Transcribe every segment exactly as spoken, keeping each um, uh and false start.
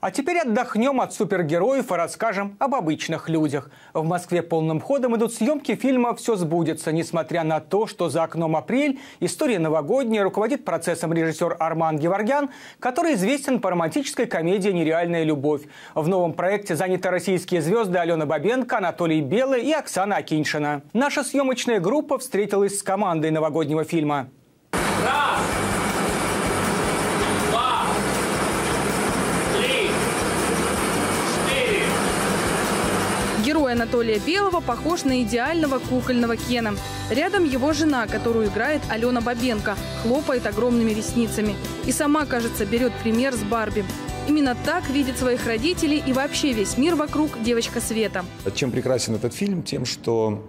А теперь отдохнем от супергероев и расскажем об обычных людях. В Москве полным ходом идут съемки фильма «Все сбудется», несмотря на то, что за окном апрель, история новогодняя, руководит процессом режиссер Арман Геворгян, который известен по романтической комедии «Нереальная любовь». В новом проекте заняты российские звезды Алена Бабенко, Анатолий Белый и Оксана Акиньшина. Наша съемочная группа встретилась с командой новогоднего фильма. Раз! Герой Анатолия Белого похож на идеального кукольного Кена. Рядом его жена, которую играет Алена Бабенко, хлопает огромными ресницами. И сама, кажется, берет пример с Барби. Именно так видит своих родителей и вообще весь мир вокруг девочка Света. Чем прекрасен этот фильм? Тем, что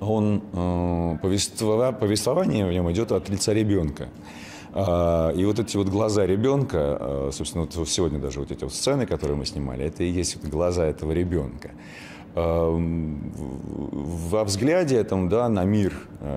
он, повествование в нем идет от лица ребенка. И вот эти вот глаза ребенка, собственно, вот сегодня даже вот эти вот сцены, которые мы снимали, это и есть вот глаза этого ребенка. Во взгляде этом, да, на мир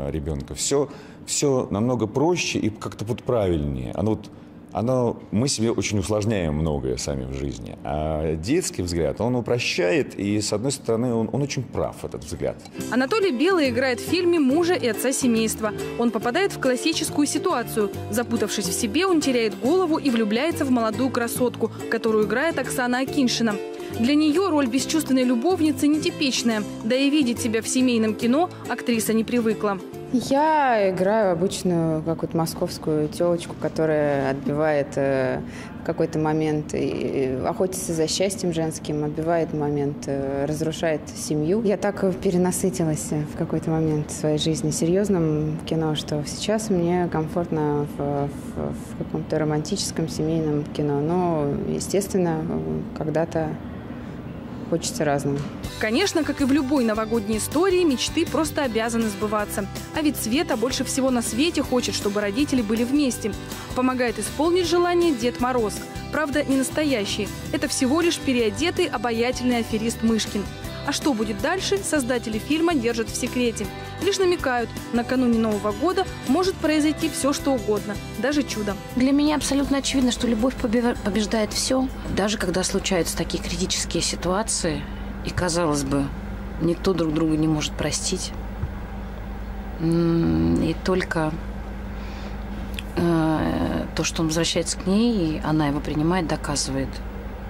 ребенка все, все намного проще и как-то вот правильнее. Оно вот, оно, мы себе очень усложняем многое сами в жизни. А детский взгляд, он упрощает, и, с одной стороны, он, он очень прав, этот взгляд. Анатолий Белый играет в фильме мужа и отца семейства. Он попадает в классическую ситуацию. Запутавшись в себе, он теряет голову и влюбляется в молодую красотку, которую играет Оксана Акиньшина. Для нее роль бесчувственной любовницы нетипичная. Да и видеть себя в семейном кино актриса не привыкла. Я играю обычную, как вот московскую телочку, которая отбивает э, какой-то момент, и охотится за счастьем женским, отбивает момент, э, разрушает семью. Я так перенасытилась в какой-то момент своей жизни серьезным кино, что сейчас мне комфортно в, в, в каком-то романтическом семейном кино. Но, естественно, когда-то хочется разного. Конечно, как и в любой новогодней истории, мечты просто обязаны сбываться. А ведь Света больше всего на свете хочет, чтобы родители были вместе. Помогает исполнить желание Дед Мороз. Правда, не настоящий. Это всего лишь переодетый обаятельный аферист Мышкин. А что будет дальше, создатели фильма держат в секрете. Лишь намекают, накануне Нового года может произойти все, что угодно, даже чудо. Для меня абсолютно очевидно, что любовь побеждает все. Даже когда случаются такие критические ситуации, и, казалось бы, никто друг друга не может простить. И только то, что он возвращается к ней, и она его принимает, доказывает.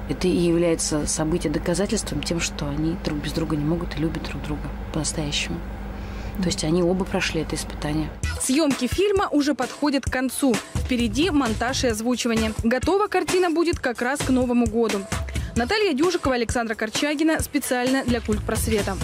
Это и является событие доказательством тем, что они друг без друга не могут и любят друг друга по-настоящему. То есть они оба прошли это испытание. Съемки фильма уже подходят к концу. Впереди монтаж и озвучивание. Готова картина будет как раз к Новому году. Наталья Дюжикова, Александра Корчагина. Специально для Культпросвета.